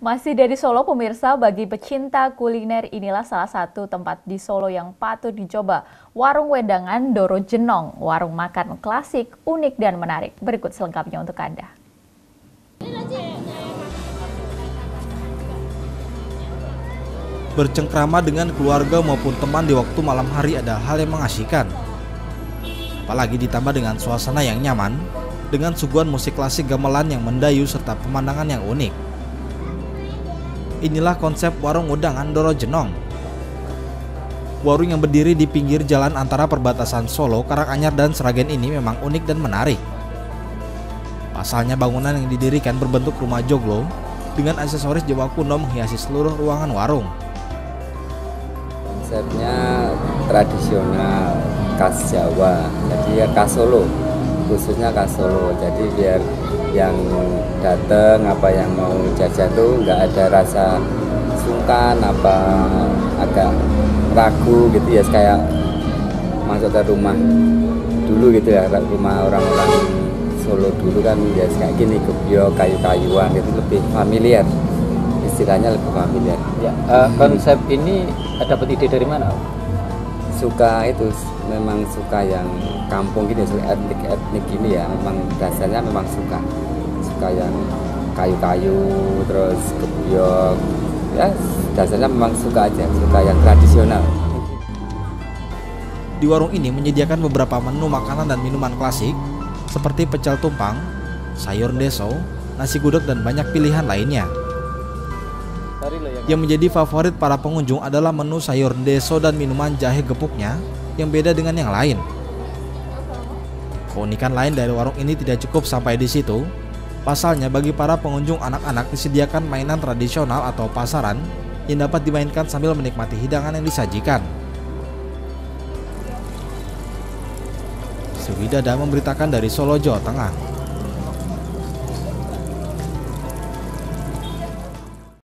Masih dari Solo, pemirsa, bagi pecinta kuliner inilah salah satu tempat di Solo yang patut dicoba. Warung Wedangan Ndoro Jenong, warung makan klasik, unik dan menarik. Berikut selengkapnya untuk Anda. Bercengkrama dengan keluarga maupun teman di waktu malam hari ada hal yang mengasyikan. Apalagi ditambah dengan suasana yang nyaman, dengan suguhan musik klasik gamelan yang mendayu serta pemandangan yang unik. Inilah konsep Warung Wedangan Ndoro Jenong. Warung yang berdiri di pinggir jalan antara perbatasan Solo, Karanganyar, dan Sragen ini memang unik dan menarik. Pasalnya bangunan yang didirikan berbentuk rumah joglo dengan aksesoris Jawa kuno menghiasi seluruh ruangan warung. Konsepnya tradisional khas Jawa, jadi ya khas Solo, khususnya khas Solo. Jadi biar yang datang apa yang mau jajan tuh nggak ada rasa sungkan apa agak ragu gitu ya, kayak masuk ke rumah dulu gitu ya, rumah orang-orang Solo dulu kan ya kayak gini, gebyok, kayu-kayuan gitu, lebih familiar, istilahnya lebih familiar ya. Konsep ini dapat ide dari mana? Suka itu, memang suka yang kampung gitu, etnik-etnik gini ya, memang dasarnya memang suka yang kayu-kayu terus gebyok ya, dasarnya memang suka aja, suka yang tradisional. Di warung ini menyediakan beberapa menu makanan dan minuman klasik seperti pecel tumpang, sayur deso, nasi gudeg dan banyak pilihan lainnya. Yang menjadi favorit para pengunjung adalah menu sayur deso dan minuman jahe gepuknya yang beda dengan yang lain. Keunikan lain dari warung ini tidak cukup sampai di situ. Pasalnya bagi para pengunjung anak-anak disediakan mainan tradisional atau pasaran yang dapat dimainkan sambil menikmati hidangan yang disajikan. Suwidada memberitakan dari Solo, Jawa Tengah.